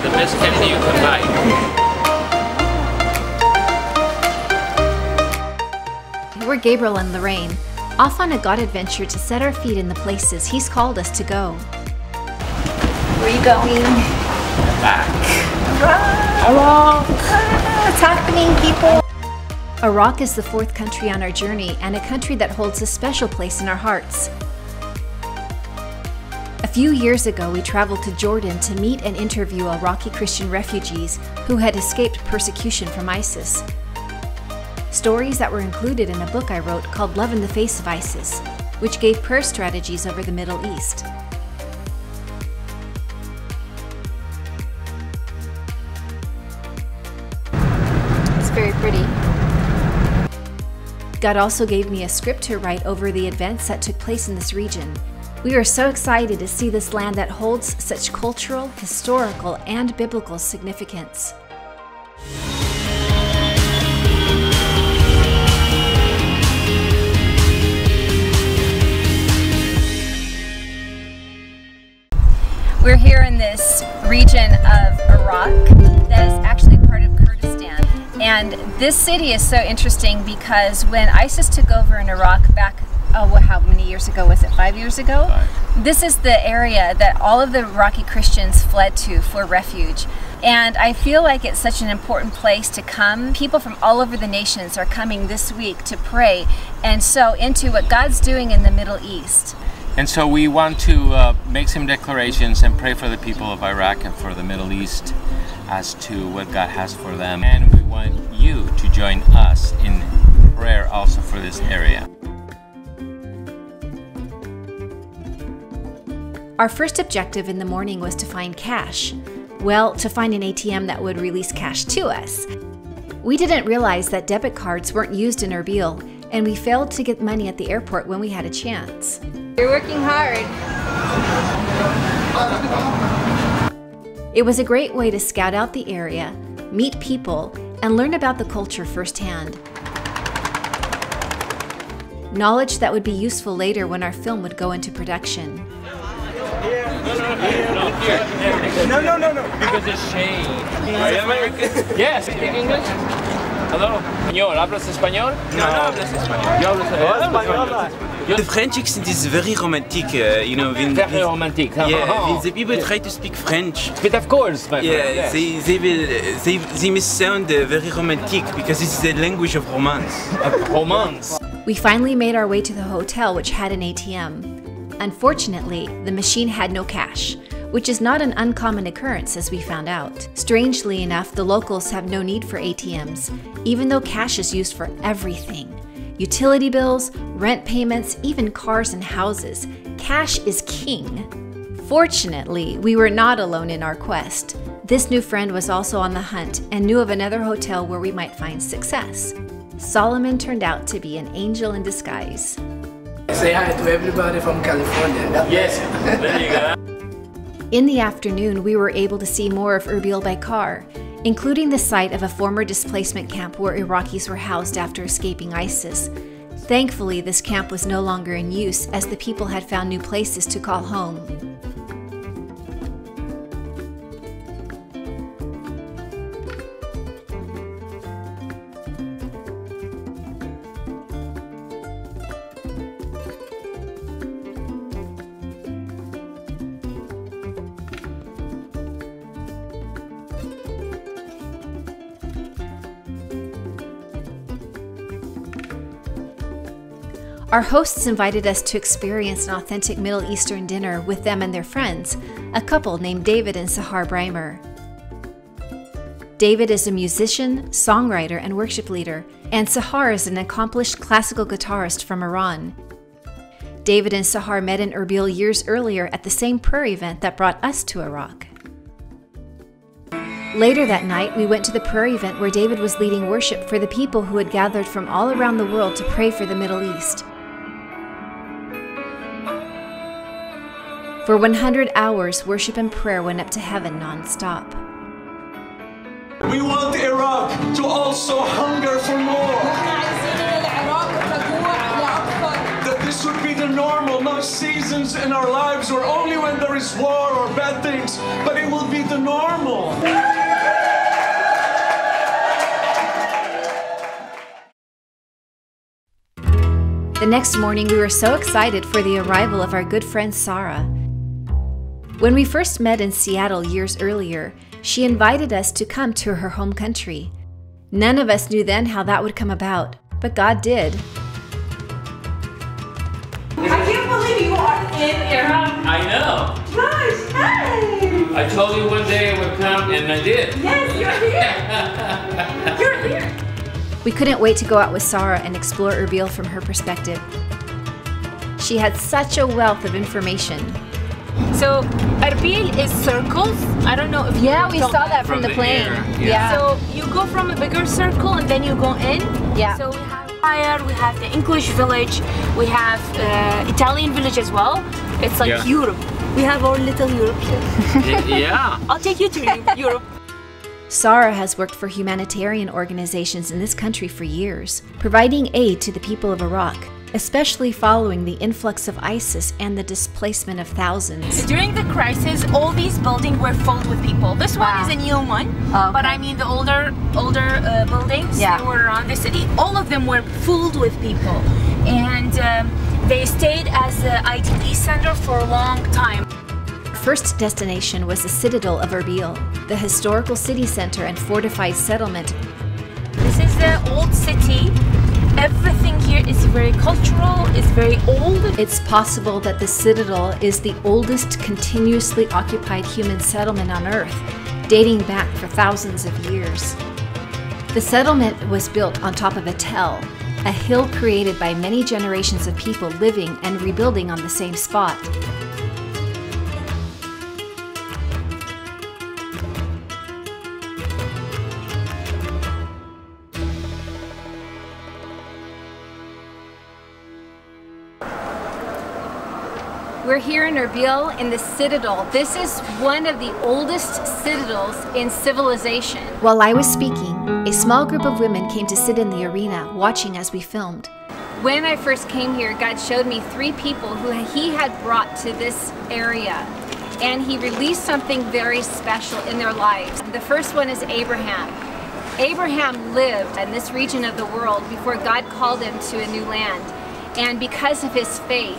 about the best candy you can buy. We're Gabriel and Lorraine, off on a God adventure to set our feet in the places He's called us to go. Where are you going? Back. Iraq! It's happening, people! Iraq is the fourth country on our journey and a country that holds a special place in our hearts. A few years ago, we traveled to Jordan to meet and interview Iraqi Christian refugees who had escaped persecution from ISIS. Stories that were included in a book I wrote called Love in the Face of ISIS, which gave prayer strategies over the Middle East. It's very pretty. God also gave me a script to write over the events that took place in this region. We are so excited to see this land that holds such cultural, historical, and biblical significance. We're here in this region of Iraq that is actually part of Kurdistan. And this city is so interesting because when ISIS took over in Iraq back how many years ago was it? 5 years ago? Five. This is the area that all of the Iraqi Christians fled to for refuge. And I feel like it's such an important place to come. People from all over the nations are coming this week to pray and sow into what God's doing in the Middle East. And so we want to make some declarations and pray for the people of Iraq and for the Middle East as to what God has for them. And we want you to join us in prayer also for this area. Our first objective in the morning was to find cash. Well, to find an ATM that would release cash to us. We didn't realize that debit cards weren't used in Erbil, and we failed to get money at the airport when we had a chance. You're working hard. It was a great way to scout out the area, meet people, and learn about the culture firsthand. Knowledge that would be useful later when our film would go into production. No. Because it's shade. Are you American? Yes. Speak English? Hello. Español. ¿Hablas español? No, hablas español. Yo hablo español. The French accent is very romantic, you know. Very romantic. Yeah, when the people try to speak French. But of course, my friend. Yeah, they must sound very romantic because it's the language of romance. Of romance. We finally made our way to the hotel, which had an ATM. Unfortunately, the machine had no cash, which is not an uncommon occurrence as we found out. Strangely enough, the locals have no need for ATMs, even though cash is used for everything. Utility bills, rent payments, even cars and houses. Cash is king. Fortunately, we were not alone in our quest. This new friend was also on the hunt and knew of another hotel where we might find success. Solomon turned out to be an angel in disguise. Say hi to everybody from California. Yes, there you go. In the afternoon, we were able to see more of Erbil by car, including the site of a former displacement camp where Iraqis were housed after escaping ISIS. Thankfully, this camp was no longer in use as the people had found new places to call home. Our hosts invited us to experience an authentic Middle Eastern dinner with them and their friends, a couple named David and Sahar Breimer. David is a musician, songwriter, and worship leader, and Sahar is an accomplished classical guitarist from Iran. David and Sahar met in Erbil years earlier at the same prayer event that brought us to Iraq. Later that night, we went to the prayer event where David was leading worship for the people who had gathered from all around the world to pray for the Middle East. For 100 hours, worship and prayer went up to heaven non-stop. We want Iraq to also hunger for more. That this would be the the normal, not seasons in our lives or only when there is war or bad things, but it will be the normal. The next morning, we were so excited for the arrival of our good friend Sara. When we first met in Seattle years earlier, she invited us to come to her home country. None of us knew then how that would come about, but God did. I can't believe you are in Iraq. I know. Gosh, hey! I told you one day I would come, and I did. Yes, you're here. You're here. We couldn't wait to go out with Sara and explore Erbil from her perspective. She had such a wealth of information. So Erbil is circles. I don't know if you saw that from the plane. Yeah. So you go from a bigger circle and then you go in. Yeah. So we have fire, we have the English village, we have Italian village as well. It's like Europe. We have our little Europe here. Yeah. I'll take you to Europe. Sara has worked for humanitarian organizations in this country for years, providing aid to the people of Iraq, especially following the influx of ISIS and the displacement of thousands. During the crisis, all these buildings were filled with people. This one is a new one, but I mean the older buildings that were around the city, all of them were filled with people. And they stayed as an IDP center for a long time. First destination was the Citadel of Erbil, the historical city center and fortified settlement. This is the old city. Everything here is very cultural, it's very old. It's possible that the Citadel is the oldest continuously occupied human settlement on Earth, dating back for thousands of years. The settlement was built on top of a tell, a hill created by many generations of people living and rebuilding on the same spot. We're here in Erbil in the Citadel. This is one of the oldest citadels in civilization. While I was speaking, a small group of women came to sit in the arena, watching as we filmed. When I first came here, God showed me three people who He had brought to this area, and He released something very special in their lives. The first one is Abraham. Abraham lived in this region of the world before God called him to a new land, and because of his faith,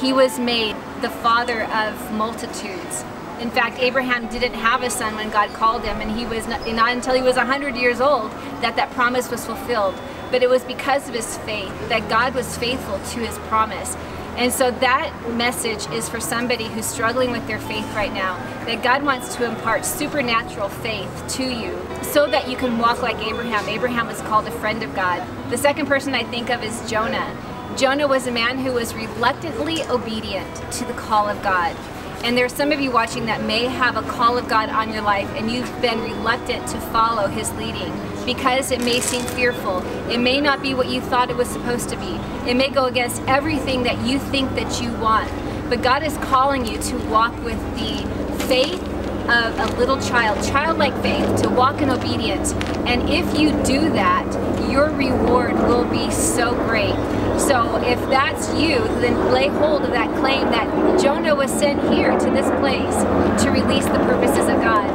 he was made the father of multitudes. In fact, Abraham didn't have a son when God called him, and he was not until he was 100 years old that that promise was fulfilled. But it was because of his faith that God was faithful to His promise. And so that message is for somebody who's struggling with their faith right now, that God wants to impart supernatural faith to you so that you can walk like Abraham. Abraham was called a friend of God. The second person I think of is Jonah. Jonah was a man who was reluctantly obedient to the call of God. And there are some of you watching that may have a call of God on your life and you've been reluctant to follow His leading because it may seem fearful. It may not be what you thought it was supposed to be. It may go against everything that you think that you want. But God is calling you to walk with the faith of a little child, childlike faith, to walk in obedience. And if you do that, your reward will be so great. So if that's you, then lay hold of that claim that Jonah was sent here to this place to release the purposes of God.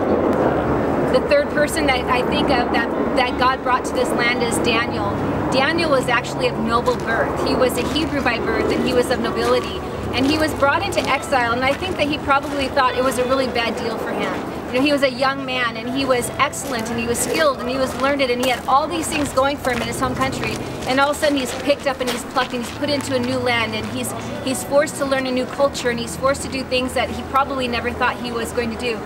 The third person that I think of that God brought to this land is Daniel. Daniel was actually of noble birth. He was a Hebrew by birth and he was of nobility. And he was brought into exile, and I think that he probably thought it was a really bad deal for him. You know, he was a young man, and he was excellent, and he was skilled, and he was learned, and he had all these things going for him in his home country. And all of a sudden, he's picked up, and he's plucked, and he's put into a new land, and he's forced to learn a new culture, and he's forced to do things that he probably never thought he was going to do.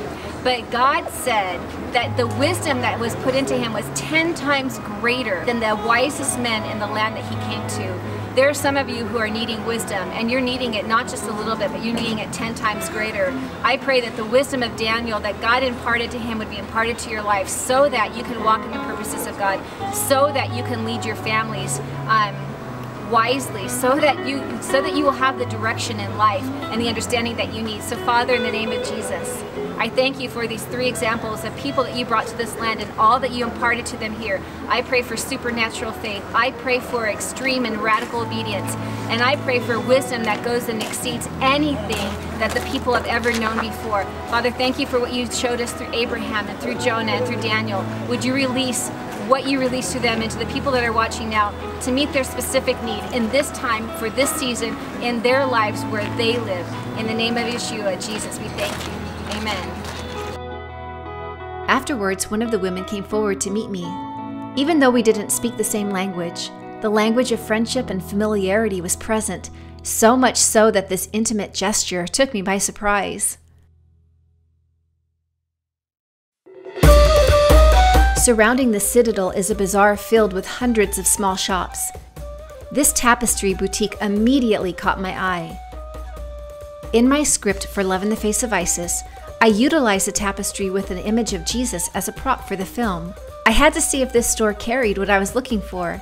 But God said that the wisdom that was put into him was 10 times greater than the wisest men in the land that he came to. There are some of you who are needing wisdom, and you're needing it not just a little bit, but you're needing it 10 times greater. I pray that the wisdom of Daniel that God imparted to him would be imparted to your life so that you can walk in the purposes of God, so that you can lead your families wisely so that you will have the direction in life and the understanding that you need. So Father, in the name of Jesus, I thank you for these three examples of people that you brought to this land and all that you imparted to them here. I pray for supernatural faith. I pray for extreme and radical obedience. And I pray for wisdom that goes and exceeds anything that the people have ever known before. Father, thank you for what you showed us through Abraham and through Jonah and through Daniel. Would you release what you release to them and to the people that are watching now to meet their specific need in this time, for this season, in their lives where they live. In the name of Yeshua, Jesus, we thank you. Amen. Afterwards, one of the women came forward to meet me. Even though we didn't speak the same language, the language of friendship and familiarity was present, so much so that this intimate gesture took me by surprise. Surrounding the Citadel is a bazaar filled with hundreds of small shops. This tapestry boutique immediately caught my eye. In my script for Love in the Face of ISIS, I utilized a tapestry with an image of Jesus as a prop for the film. I had to see if this store carried what I was looking for.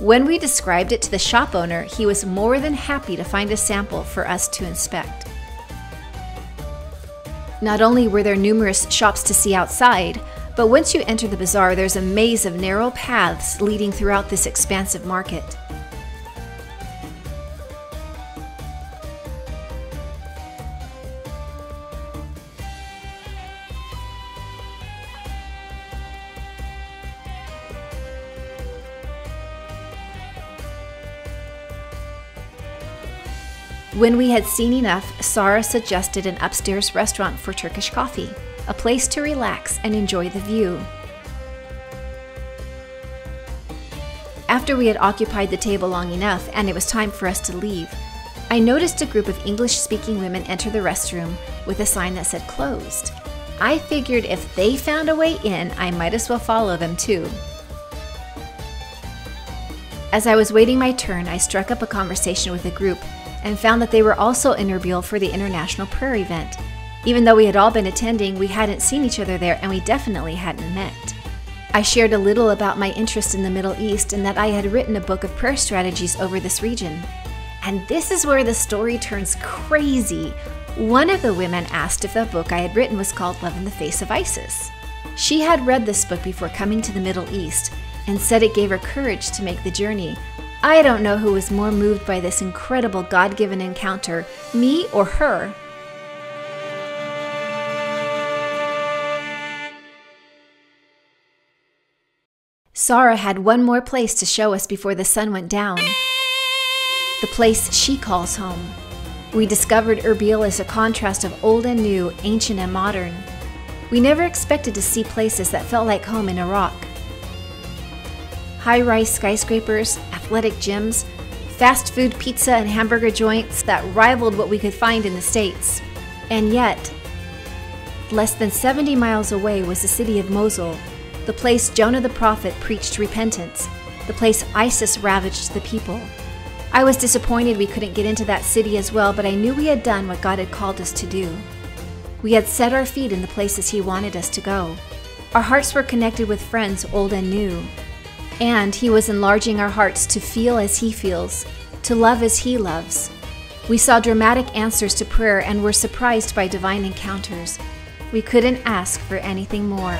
When we described it to the shop owner, he was more than happy to find a sample for us to inspect. Not only were there numerous shops to see outside, but once you enter the bazaar, there's a maze of narrow paths leading throughout this expansive market. When we had seen enough, Sara suggested an upstairs restaurant for Turkish coffee, a place to relax and enjoy the view. After we had occupied the table long enough and it was time for us to leave, I noticed a group of English-speaking women enter the restroom with a sign that said closed. I figured if they found a way in, I might as well follow them too. As I was waiting my turn, I struck up a conversation with a group and found that they were also in Erbil for the International Prayer Event. Even though we had all been attending, we hadn't seen each other there and we definitely hadn't met. I shared a little about my interest in the Middle East and that I had written a book of prayer strategies over this region. And this is where the story turns crazy. One of the women asked if the book I had written was called Love in the Face of ISIS. She had read this book before coming to the Middle East and said it gave her courage to make the journey. I don't know who was more moved by this incredible God-given encounter, me or her. Sara had one more place to show us before the sun went down, the place she calls home. We discovered Erbil as a contrast of old and new, ancient and modern. We never expected to see places that felt like home in Iraq. High-rise skyscrapers, athletic gyms, fast food pizza and hamburger joints that rivaled what we could find in the States. And yet, less than 70 miles away was the city of Mosul, the place Jonah the prophet preached repentance, the place ISIS ravaged the people. I was disappointed we couldn't get into that city as well, but I knew we had done what God had called us to do. We had set our feet in the places He wanted us to go. Our hearts were connected with friends old and new. And He was enlarging our hearts to feel as He feels, to love as He loves. We saw dramatic answers to prayer and were surprised by divine encounters. We couldn't ask for anything more.